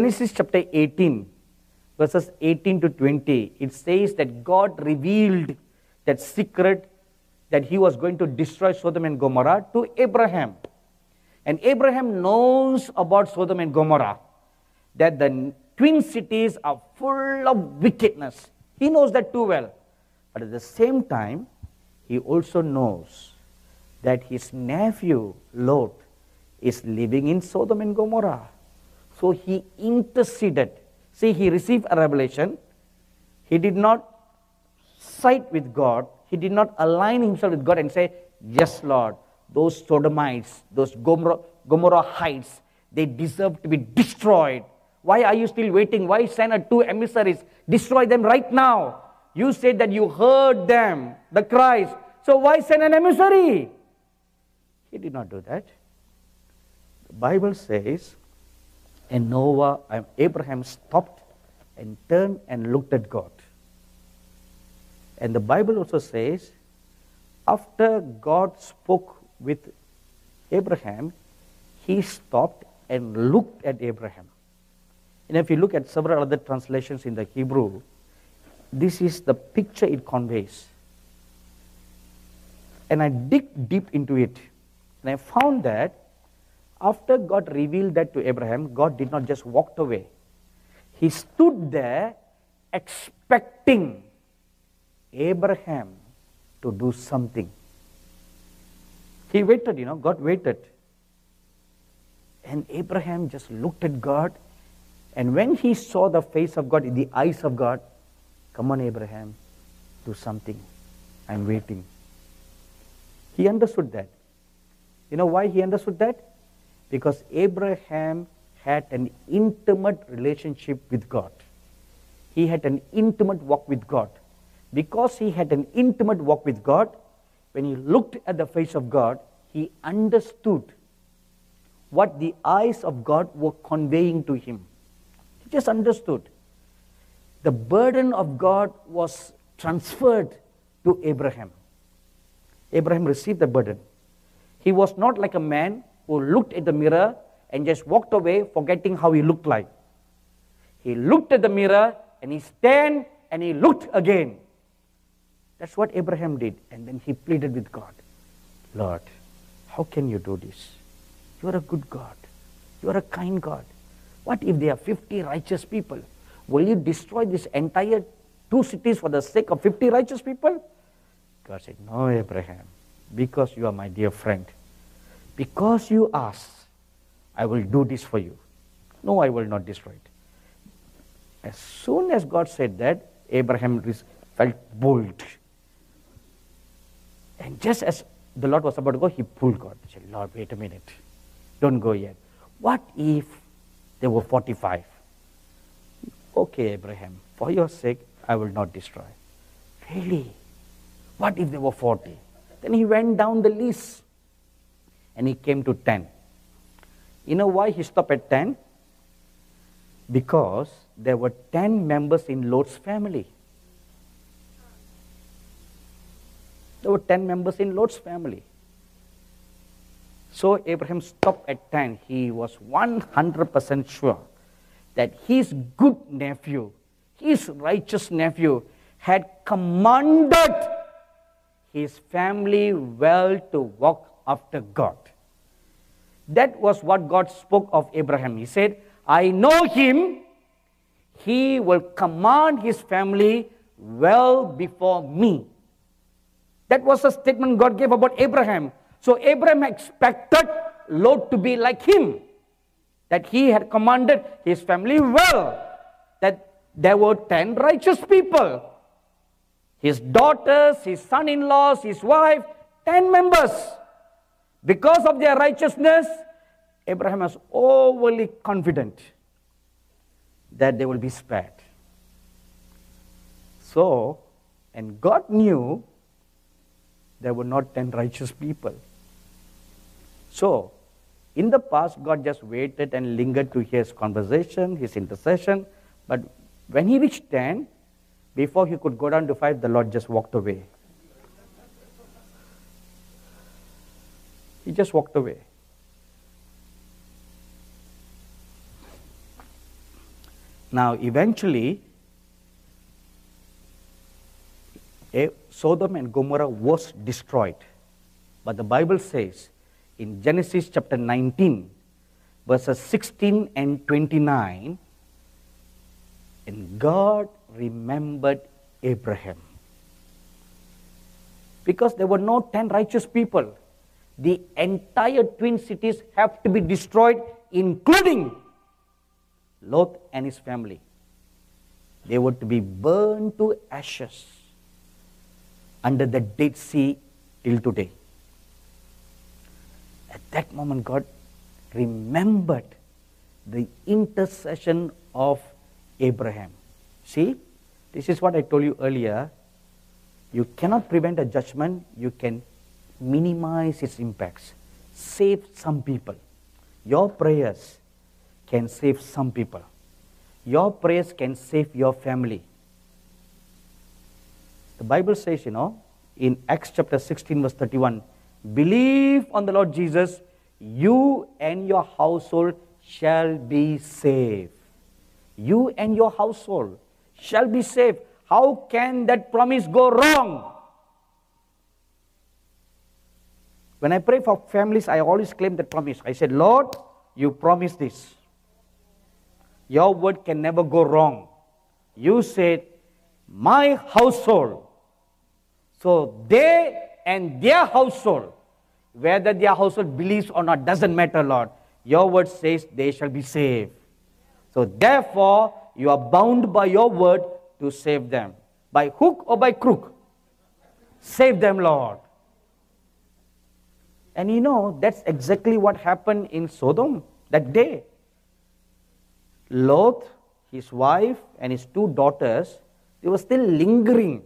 Genesis chapter 18, verses 18 to 20, it says that God revealed that secret that he was going to destroy Sodom and Gomorrah to Abraham. And Abraham knows about Sodom and Gomorrah, that the twin cities are full of wickedness. He knows that too well. But at the same time, he also knows that his nephew, Lot, is living in Sodom and Gomorrah. So he interceded. See, he received a revelation. He did not side with God. He did not align himself with God and say, yes, Lord, those Sodomites, those Gomorrah Heights, they deserve to be destroyed. Why are you still waiting? Why send out two emissaries? Destroy them right now. You said that you heard them, the cries. So why send an emissary? He did not do that. The Bible says, and Noah, Abraham stopped and turned and looked at God. And the Bible also says, after God spoke with Abraham, he stopped and looked at Abraham. And if you look at several other translations in the Hebrew, this is the picture it conveys. And I dig deep into it. And I found that after God revealed that to Abraham, God did not just walk away. He stood there expecting Abraham to do something. He waited, you know, God waited. And Abraham just looked at God. And when he saw the face of God, in the eyes of God, come on, Abraham, do something. I'm waiting. He understood that. You know why he understood that? Because Abraham had an intimate relationship with God. He had an intimate walk with God. Because he had an intimate walk with God, when he looked at the face of God, he understood what the eyes of God were conveying to him. He just understood. The burden of God was transferred to Abraham. Abraham received the burden. He was not like a man who looked at the mirror and just walked away, forgetting how he looked like. He looked at the mirror and he stand and he looked again. That's what Abraham did. And then he pleaded with God. Lord, how can you do this? You are a good God. You are a kind God. What if there are 50 righteous people? Will you destroy this entire two cities for the sake of 50 righteous people? God said, no, Abraham, because you are my dear friend. Because you ask, I will do this for you. No, I will not destroy it. As soon as God said that, Abraham felt bold. And just as the Lord was about to go, he pulled God. He said, Lord, wait a minute. Don't go yet. What if there were 45? Okay, Abraham, for your sake, I will not destroy. Really? What if there were 40? Then he went down the list. And he came to 10. You know why he stopped at 10? Because there were 10 members in Lot's family. There were 10 members in Lot's family. So Abraham stopped at 10. He was 100% sure that his good nephew, his righteous nephew, had commanded his family well to walk after God. That was what God spoke of Abraham. He said, I know him. He will command his family well before me. That was the statement God gave about Abraham. So Abraham expected Lot to be like him, that he had commanded his family well, that there were 10 righteous people. His daughters, his son-in-laws, his wife, 10 members. Because of their righteousness, Abraham was overly confident that they will be spared. So, and God knew there were not 10 righteous people. So, in the past, God just waited and lingered to hear his conversation, his intercession. But when he reached 10, before he could go down to 5, the Lord just walked away. He just walked away. Now, eventually, Sodom and Gomorrah was destroyed. But the Bible says in Genesis chapter 19, verses 16 and 29, and God remembered Abraham. Because there were no 10 righteous people. The entire twin cities have to be destroyed, including Lot and his family. They were to be burned to ashes under the Dead Sea till today. At that moment, God remembered the intercession of Abraham. See, this is what I told you earlier. You cannot prevent a judgment. You can minimize its impacts. Save some people. Your prayers can save some people. Your prayers can save your family. The Bible says, you know, in Acts chapter 16, verse 31, believe on the Lord Jesus, you and your household shall be saved. You and your household shall be saved. How can that promise go wrong? When I pray for families, I always claim that promise. I said, Lord, you promised this. Your word can never go wrong. You said, my household. So they and their household, whether their household believes or not, doesn't matter, Lord. Your word says they shall be saved. So therefore, you are bound by your word to save them. By hook or by crook, save them, Lord. And you know, that's exactly what happened in Sodom that day. Lot, his wife, and his two daughters, they were still lingering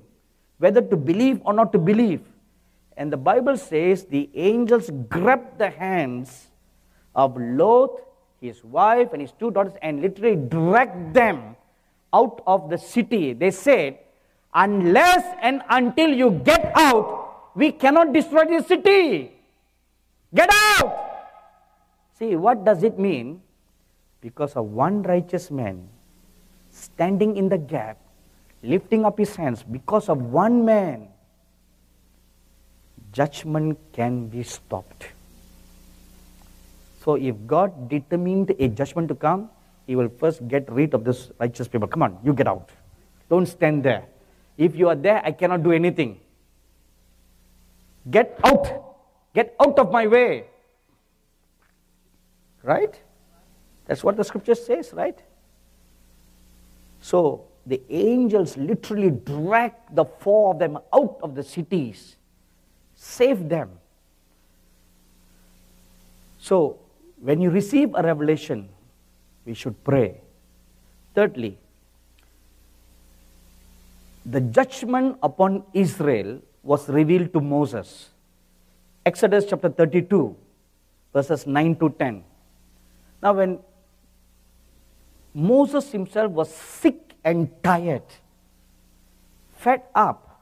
whether to believe or not to believe. And the Bible says the angels grabbed the hands of Lot, his wife, and his two daughters and literally dragged them out of the city. They said, unless and until you get out, we cannot destroy this city. Get out! See, what does it mean? Because of one righteous man standing in the gap, lifting up his hands, because of one man, judgment can be stopped. So if God determined a judgment to come, he will first get rid of this righteous people. Come on, you get out. Don't stand there. If you are there, I cannot do anything. Get out. Get out of my way. Right? That's what the scripture says, right? So the angels literally dragged the four of them out of the cities. Save them. So when you receive a revelation, we should pray. Thirdly, the judgment upon Israel was revealed to Moses. Exodus chapter 32, verses 9 to 10. Now, when Moses himself was sick and tired, fed up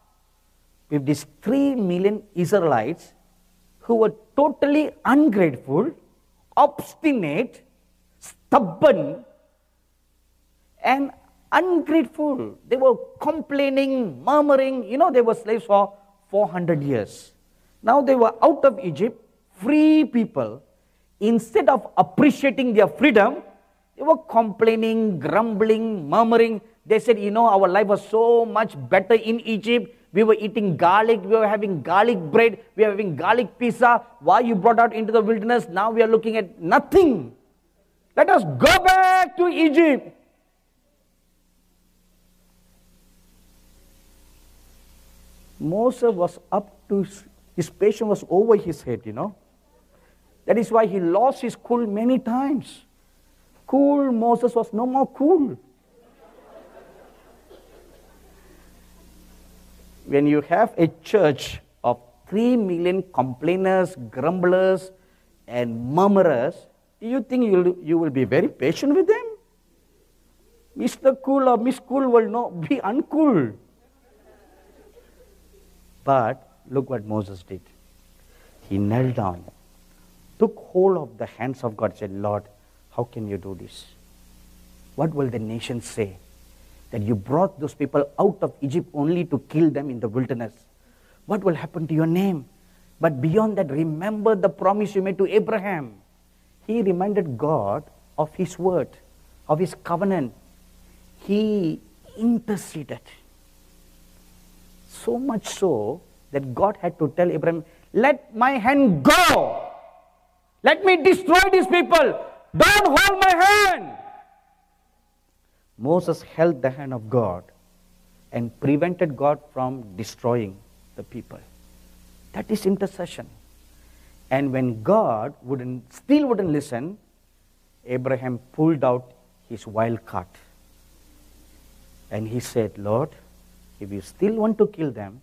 with these 3 million Israelites who were totally ungrateful, obstinate, stubborn, and ungrateful. They were complaining, murmuring. You know, they were slaves for 400 years. Now they were out of Egypt, free people. Instead of appreciating their freedom, they were complaining, grumbling, murmuring. They said, you know, our life was so much better in Egypt. We were eating garlic. We were having garlic bread. We were having garlic pizza. Why you brought out into the wilderness? Now we are looking at nothing. Let us go back to Egypt. Moses was up to... his passion was over his head, you know. That is why he lost his cool many times. Cool Moses was no more cool. When you have a church of 3 million complainers, grumblers, and murmurers, do you think you will be very patient with them? Mr. Cool or Miss Cool will not be uncool. But look what Moses did. He knelt down, took hold of the hands of God, said, Lord, how can you do this? What will the nations say? That you brought those people out of Egypt only to kill them in the wilderness. What will happen to your name? But beyond that, remember the promise you made to Abraham. He reminded God of his word, of his covenant. He interceded. So much so that God had to tell Abraham, let my hand go. Let me destroy these people. Don't hold my hand. Moses held the hand of God and prevented God from destroying the people. That is intercession. And when God still wouldn't listen, Abraham pulled out his wild card. And he said, Lord, if you still want to kill them,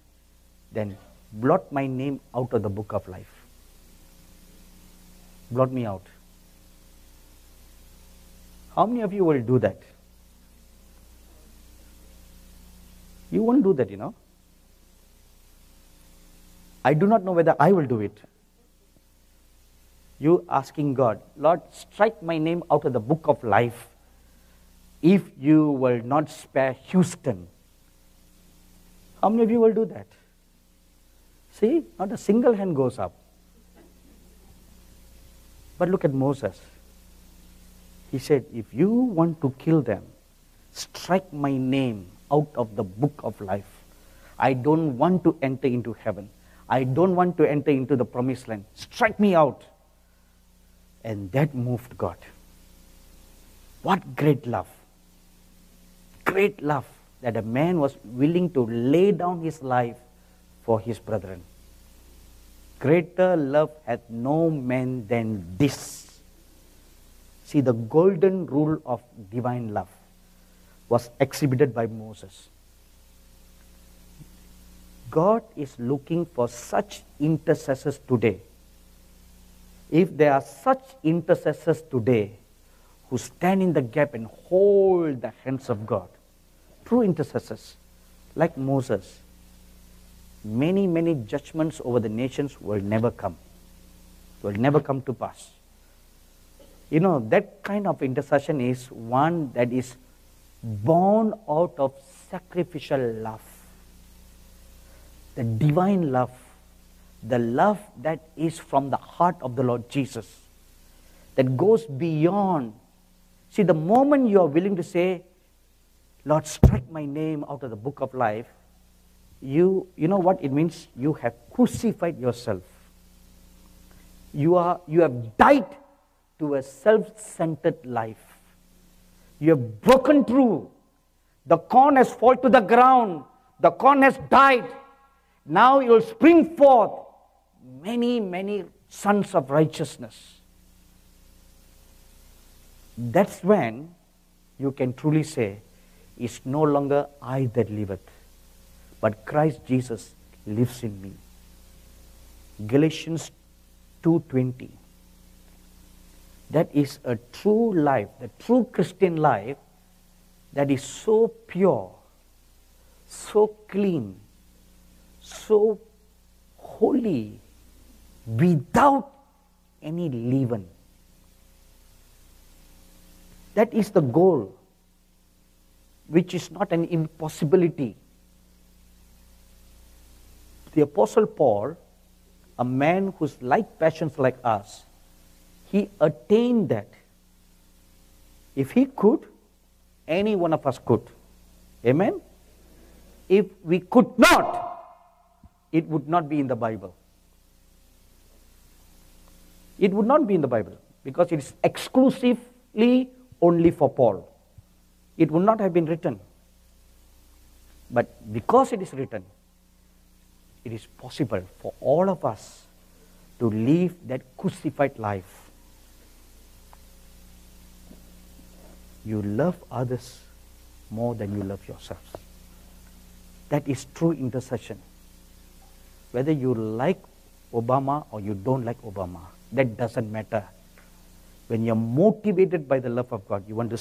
then blot my name out of the book of life. Blot me out. How many of you will do that? You won't do that, you know. I do not know whether I will do it. You asking God, Lord, strike my name out of the book of life if you will not spare Houston. How many of you will do that? See, not a single hand goes up. But look at Moses. He said, if you want to kill them, strike my name out of the book of life. I don't want to enter into heaven. I don't want to enter into the promised land. Strike me out. And that moved God. What great love. Great love that a man was willing to lay down his life for his brethren. Greater love hath no man than this. See, the golden rule of divine love was exhibited by Moses. God is looking for such intercessors today. If there are such intercessors today who stand in the gap and hold the hands of God, true intercessors like Moses, many, many judgments over the nations will never come. Will never come to pass. You know, that kind of intercession is one that is born out of sacrificial love, the divine love, the love that is from the heart of the Lord Jesus, that goes beyond. See, the moment you are willing to say, Lord, strike my name out of the book of life, you know what it means? You have crucified yourself. You have died to a self-centered life. You have broken through. The corn has fallen to the ground. The corn has died. Now you will spring forth many, many sons of righteousness. That's when you can truly say, it's no longer I that liveth, but Christ Jesus lives in me. Galatians 2:20. That is a true life, the true Christian life that is so pure, so clean, so holy, without any leaven. That is the goal, which is not an impossibility. The Apostle Paul, a man who's like passions like us, he attained that. If he could, any one of us could. Amen? If we could not, it would not be in the Bible. It would not be in the Bible because it is exclusively only for Paul. It would not have been written. But because it is written, it is possible for all of us to live that crucified life. You love others more than you love yourselves. That is true intercession. Whether you like Obama or you don't like Obama, that doesn't matter. When you're motivated by the love of God, you want to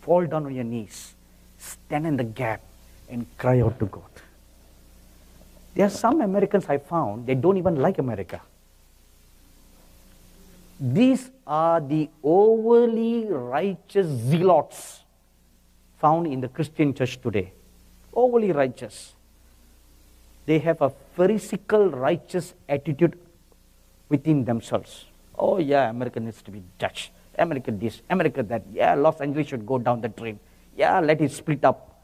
fall down on your knees, stand in the gap, and cry out to God. There are some Americans I found, they don't even like America. These are the overly righteous zealots found in the Christian church today. Overly righteous. They have a pharisaical righteous attitude within themselves. Oh yeah, America needs to be Dutch. America this, America that. Yeah, Los Angeles should go down the drain. Yeah, let it split up.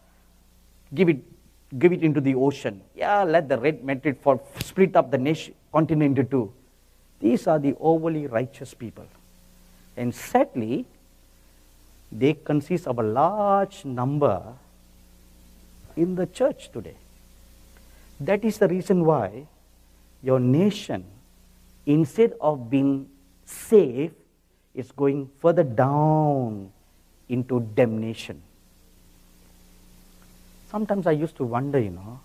Give it into the ocean. Yeah, let the Red Madrid split up the nation, continent into two. These are the overly righteous people. And sadly, they consist of a large number in the church today. That is the reason why your nation, instead of being saved, is going further down into damnation. Sometimes I used to wonder, you know,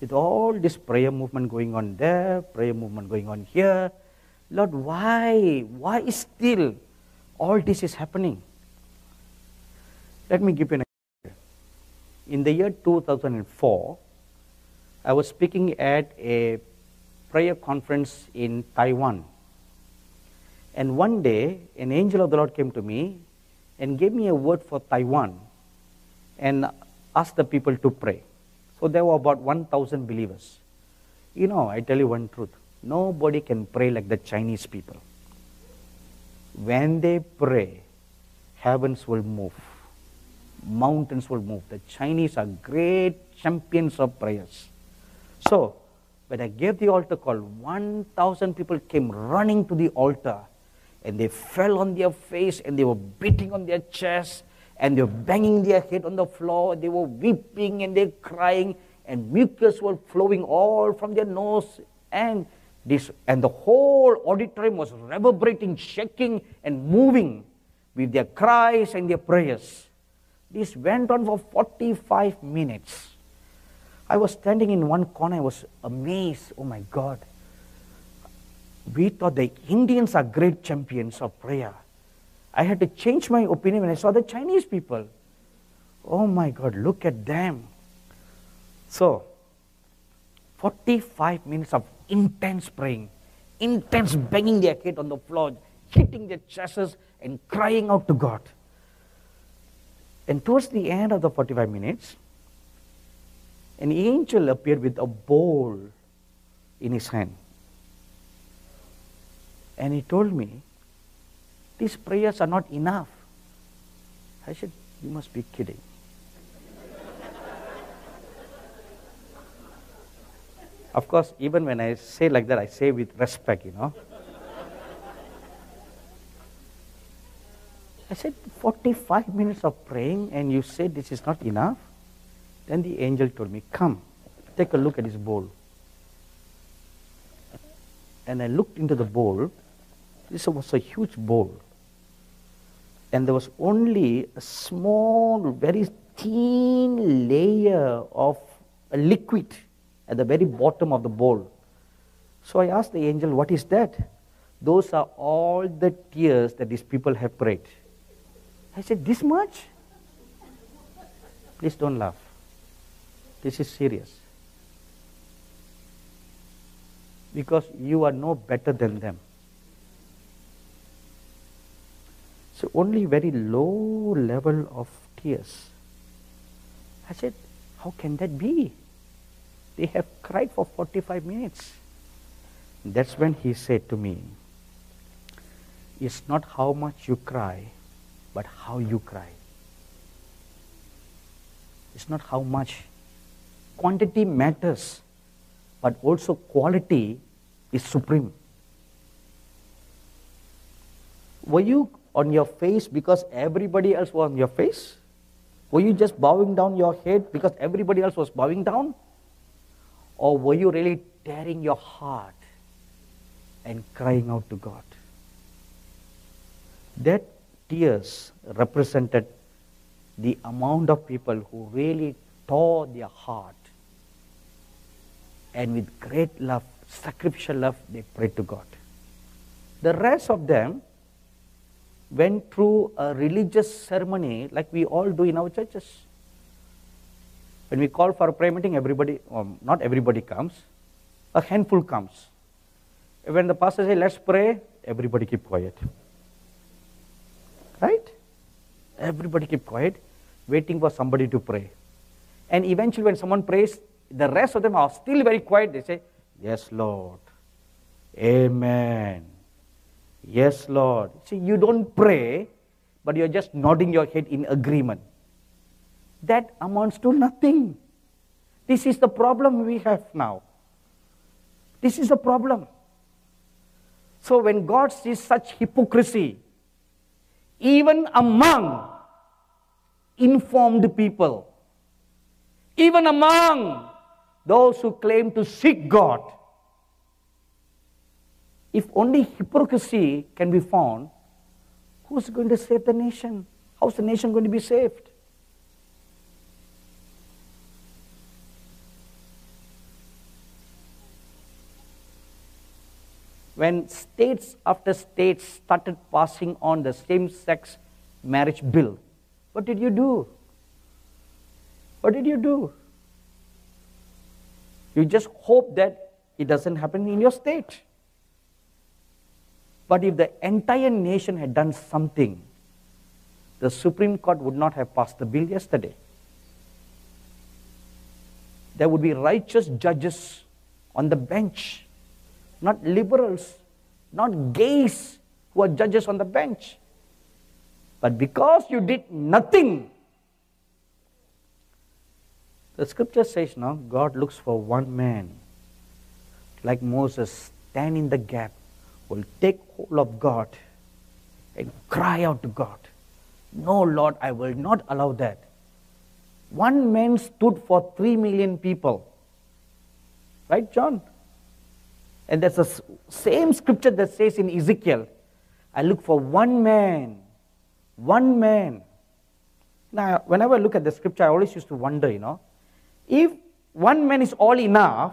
with all this prayer movement going on there, prayer movement going on here, Lord, why is still all this is happening? Let me give you an example. In the year 2004, I was speaking at a prayer conference in Taiwan. And one day, an angel of the Lord came to me and gave me a word for Taiwan and asked the people to pray. So there were about 1,000 believers. You know, I tell you one truth. Nobody can pray like the Chinese people. When they pray, heavens will move. Mountains will move. The Chinese are great champions of prayers. So, when I gave the altar call, 1,000 people came running to the altar and they fell on their face and they were beating on their chests and they were banging their head on the floor. They were weeping and they were crying and mucus were flowing all from their nose. And the whole auditorium was reverberating, shaking and moving with their cries and their prayers. This went on for 45 minutes. I was standing in one corner, I was amazed. Oh my God. We thought the Indians are great champions of prayer. I had to change my opinion when I saw the Chinese people. Oh my God, look at them. So, 45 minutes of intense praying, intense banging their head on the floor, hitting their chests and crying out to God. And towards the end of the 45 minutes, an angel appeared with a bowl in his hand. And he told me, these prayers are not enough. I said, you must be kidding. Of course, even when I say like that, I say with respect, you know. I said, 45 minutes of praying and you say this is not enough? Then the angel told me, come, take a look at this bowl. And I looked into the bowl. This was a huge bowl. And there was only a small, very thin layer of a liquid at the very bottom of the bowl. So I asked the angel, what is that? Those are all the tears that these people have prayed. I said, this much? Please don't laugh. This is serious. Because you are no better than them. So only very low level of tears. I said, how can that be? They have cried for 45 minutes. That's when he said to me, it's not how much you cry, but how you cry. It's not how much. Quantity matters, but also quality is supreme. Were you on your face because everybody else was on your face? Were you just bowing down your head because everybody else was bowing down? Or were you really tearing your heart and crying out to God? That tears represented the amount of people who really tore their heart. And with great love, sacrificial love, they prayed to God. The rest of them went through a religious ceremony like we all do in our churches. When we call for a prayer meeting, everybody, not everybody comes, a handful comes. When the pastor says, let's pray, everybody keep quiet. Right? Everybody keep quiet, waiting for somebody to pray. And eventually when someone prays, the rest of them are still very quiet. They say, yes, Lord. Amen. Yes, Lord. See, you don't pray, but you're just nodding your head in agreement. That amounts to nothing. This is the problem we have now. This is the problem. So when God sees such hypocrisy, even among informed people, even among those who claim to seek God, if only hypocrisy can be found, who's going to save the nation? How's the nation going to be saved? When states after states started passing on the same-sex marriage bill, what did you do? What did you do? You just hope that it doesn't happen in your state. But if the entire nation had done something, the Supreme Court would not have passed the bill yesterday. There would be righteous judges on the bench, not liberals, not gays who are judges on the bench. But because you did nothing, the scripture says now, God looks for one man, like Moses, stand in the gap, will take hold of God and cry out to God. No, Lord, I will not allow that. One man stood for 3 million people. Right, John? And that's the same scripture that says in Ezekiel, I look for one man, one man. Now, whenever I look at the scripture, I always used to wonder, you know, if one man is all enough,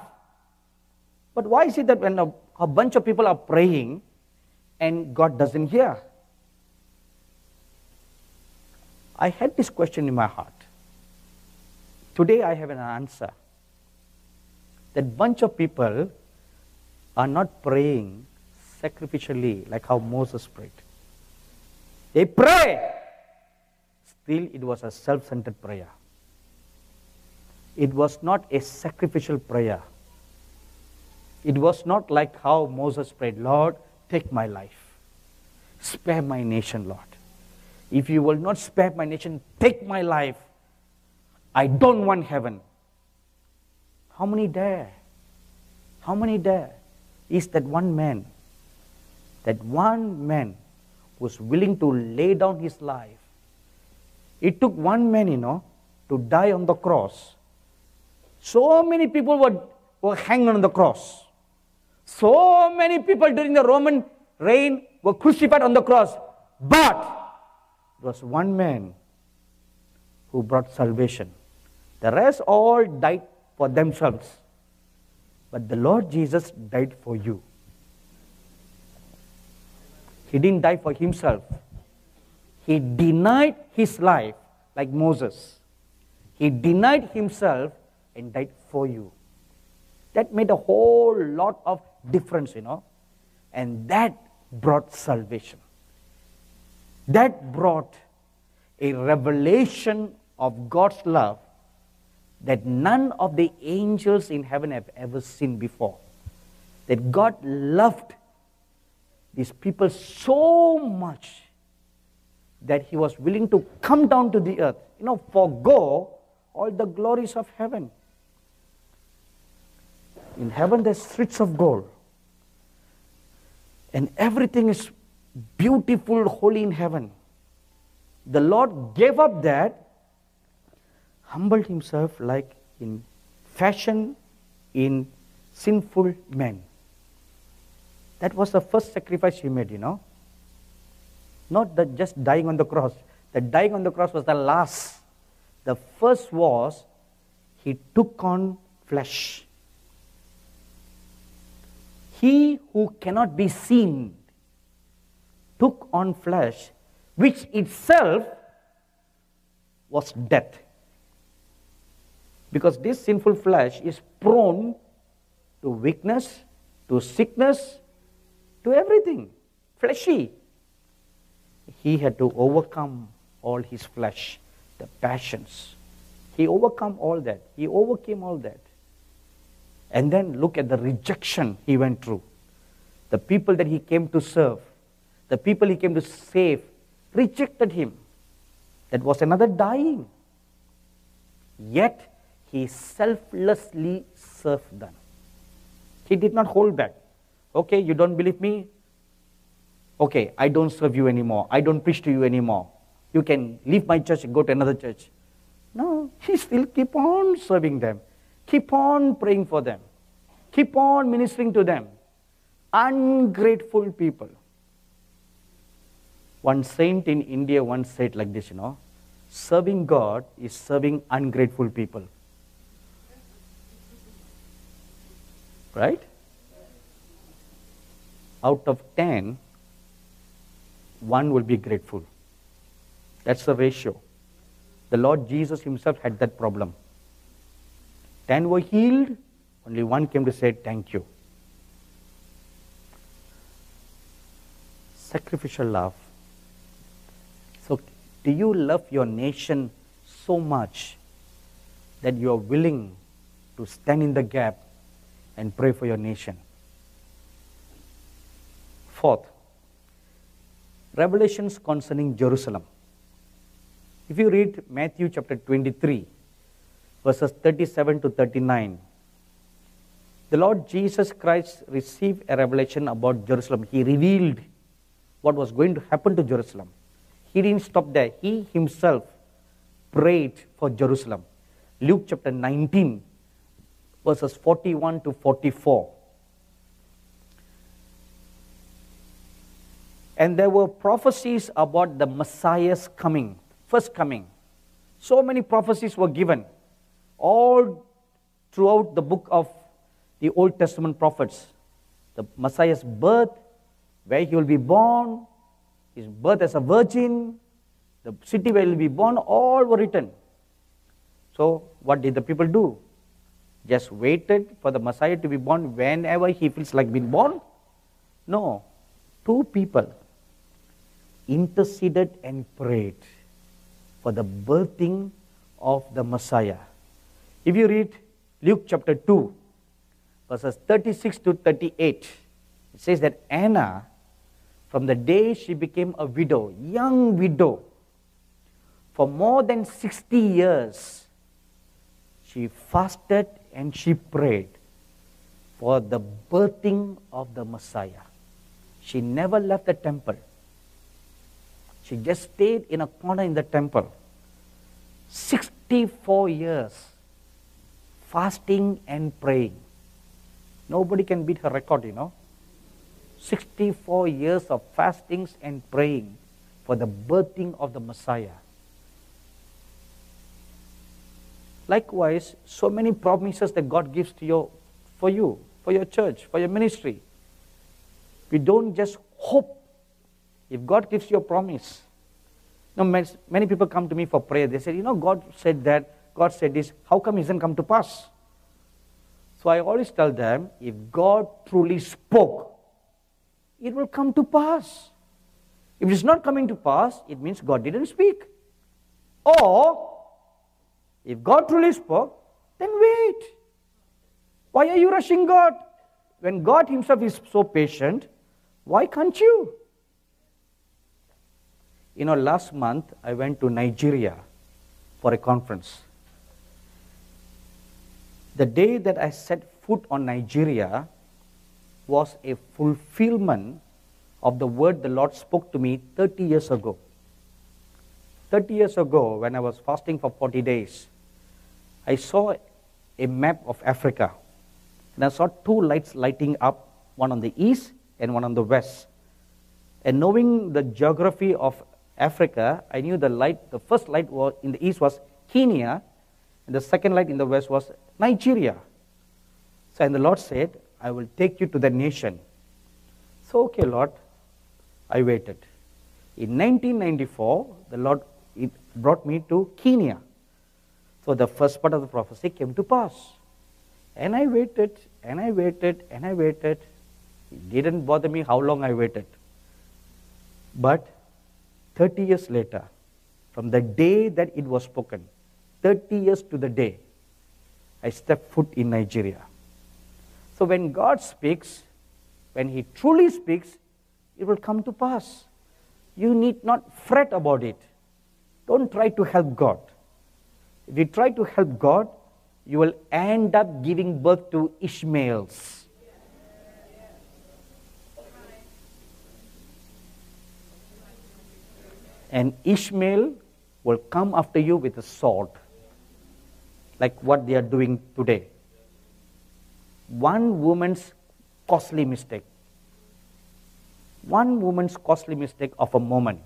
but why is it that when a bunch of people are praying and God doesn't hear? I had this question in my heart. Today I have an answer. That bunch of people are not praying sacrificially like how Moses prayed. They pray. Still it was a self-centered prayer. It was not a sacrificial prayer. It was not like how Moses prayed, Lord, take my life. Spare my nation, Lord. If you will not spare my nation, take my life. I don't want heaven. How many dare? How many dare? Is that one man was willing to lay down his life. It took one man, you know, to die on the cross. So many people were hanged on the cross. So many people during the Roman reign were crucified on the cross. But it was one man who brought salvation. The rest all died for themselves. But the Lord Jesus died for you. He didn't die for himself. He denied his life like Moses. He denied himself and died for you. That made a whole lot of difference, you know. And that brought salvation. That brought a revelation of God's love that none of the angels in heaven have ever seen before. That God loved these people so much that he was willing to come down to the earth, you know, forgo all the glories of heaven. In heaven, there's streets of gold. And everything is beautiful, holy in heaven. The Lord gave up that, humbled himself like in fashion in sinful men. That was the first sacrifice he made, you know. Not that just dying on the cross. The dying on the cross was the last. The first was, he took on flesh. He who cannot be seen took on flesh, which itself was death. Because this sinful flesh is prone to weakness, to sickness, to everything. fleshy. He had to overcome all his flesh, the passions. He overcome all that. He overcame all that. And then look at the rejection he went through. The people that he came to serve, the people he came to save, rejected him. That was another dying. Yet, he selflessly served them. He did not hold back. Okay, you don't believe me? Okay, I don't serve you anymore. I don't preach to you anymore. You can leave my church and go to another church. No, he still keep on serving them. Keep on praying for them. Keep on ministering to them. Ungrateful people. One saint in India once said like this, you know, serving God is serving ungrateful people. Right? Out of 10, one will be grateful. That's the ratio. The Lord Jesus himself had that problem. 10 were healed, only one came to say thank you. Sacrificial love. So, do you love your nation so much that you are willing to stand in the gap and pray for your nation? Fourth, revelations concerning Jerusalem. If you read Matthew chapter 23, verses 37 to 39, the Lord Jesus Christ received a revelation about Jerusalem. He revealed what was going to happen to Jerusalem. He didn't stop there. He himself prayed for Jerusalem. Luke chapter 19, verses 41 to 44. And there were prophecies about the Messiah's coming, first coming. So many prophecies were given all throughout the book of the Old Testament prophets. The Messiah's birth, where he will be born, his birth as a virgin, the city where he will be born, all were written. So what did the people do? Just waited for the Messiah to be born whenever he feels like being born? No. Two people interceded and prayed for the birthing of the Messiah. If you read Luke chapter 2, verses 36 to 38, it says that Anna, from the day she became a widow, young widow, for more than 60 years, she fasted and she prayed for the birthing of the Messiah. She never left the temple. She just stayed in a corner in the temple. 64 years, fasting and praying. Nobody can beat her record, you know. 64 years of fastings and praying for the birthing of the Messiah. Likewise, so many promises that God gives to you, for your church, for your ministry. We don't just hope. If God gives you a promise. Now, many people come to me for prayer. They say, you know, God said that, God said this. How come it doesn't come to pass? So I always tell them, if God truly spoke, it will come to pass. If it's not coming to pass, it means God didn't speak. Or, if God truly spoke, then wait. Why are you rushing God? When God himself is so patient, why can't you? You know, last month, I went to Nigeria for a conference. The day that I set foot on Nigeria was a fulfillment of the word the Lord spoke to me 30 years ago. 30 years ago, when I was fasting for 40 days, I saw a map of Africa. And I saw two lights lighting up, one on the east and one on the west. And knowing the geography of Africa, I knew the light, the first light was in the east was Kenya, and the second light in the west was Nigeria. So, and the Lord said, I will take you to that nation. So, okay, Lord, I waited. In 1994, the Lord brought me to Kenya. So, the first part of the prophecy came to pass. And I waited, and I waited, and I waited. It didn't bother me how long I waited. But 30 years later, from the day that it was spoken, 30 years to the day, I stepped foot in Nigeria. So when God speaks, when He truly speaks, it will come to pass. You need not fret about it. Don't try to help God. If you try to help God, you will end up giving birth to Ishmaels. And Ishmael will come after you with a sword, like what they are doing today. One woman's costly mistake. One woman's costly mistake of a moment.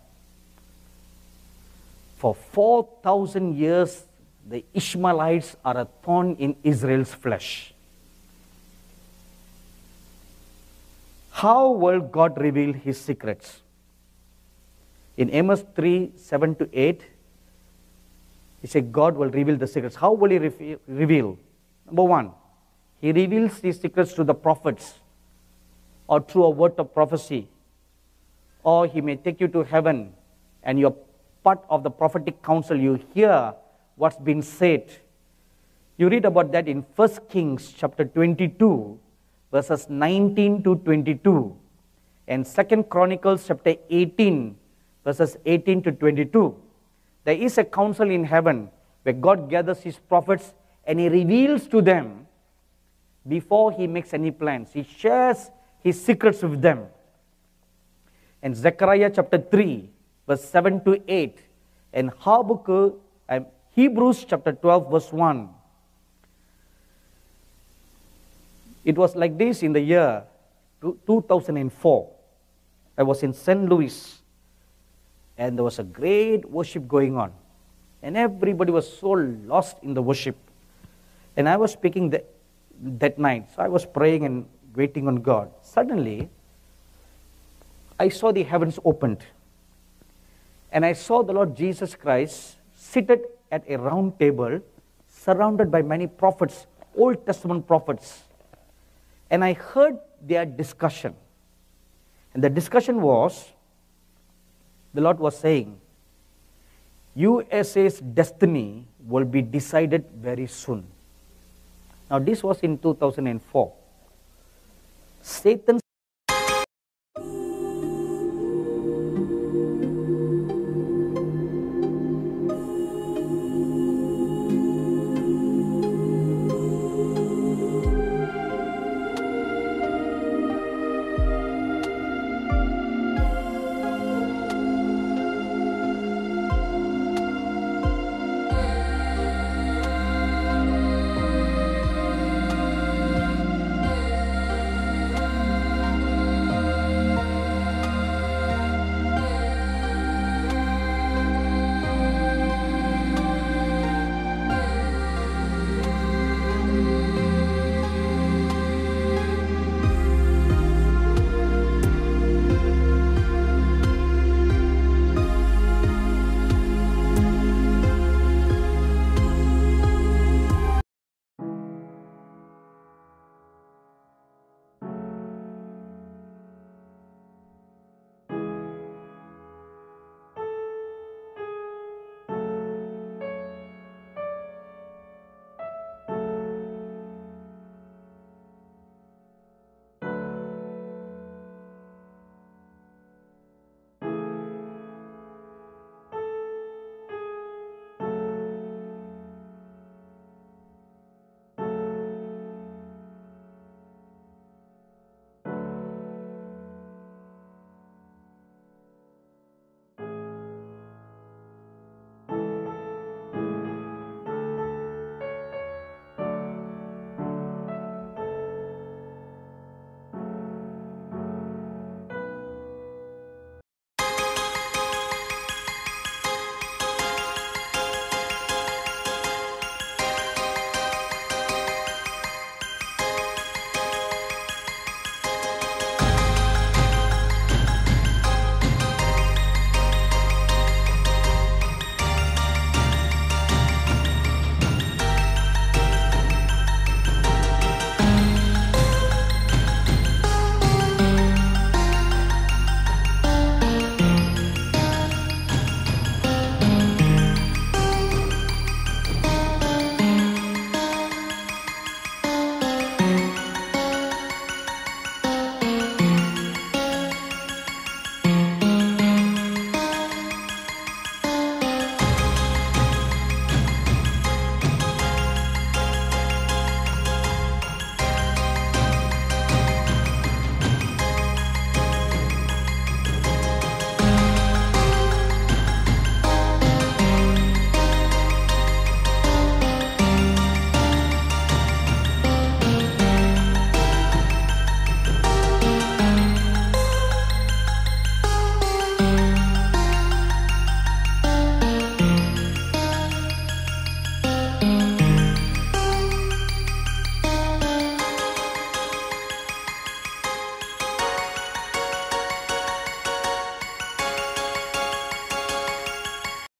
For 4,000 years, the Ishmaelites are a thorn in Israel's flesh. How will God reveal His secrets? In Amos 3, 7 to 8, He said God will reveal the secrets. How will He reveal? Number one, He reveals His secrets to the prophets or through a word of prophecy. Or He may take you to heaven and you're part of the prophetic council. You hear what's been said. You read about that in 1 Kings chapter 22, verses 19 to 22. And 2 Chronicles chapter 18, verses 18 to 22. There is a council in heaven where God gathers His prophets and He reveals to them before He makes any plans. He shares His secrets with them. And Zechariah chapter 3, verse 7 to 8. And Habakkuk, Hebrews chapter 12, verse 1. It was like this in the year 2004. I was in St. Louis. And there was a great worship going on. And everybody was so lost in the worship. And I was speaking that night. So I was praying and waiting on God. Suddenly, I saw the heavens opened. And I saw the Lord Jesus Christ seated at a round table, surrounded by many prophets, Old Testament prophets. And I heard their discussion. And the discussion was, the Lord was saying, USA's destiny will be decided very soon. Now, this was in 2004. Satan's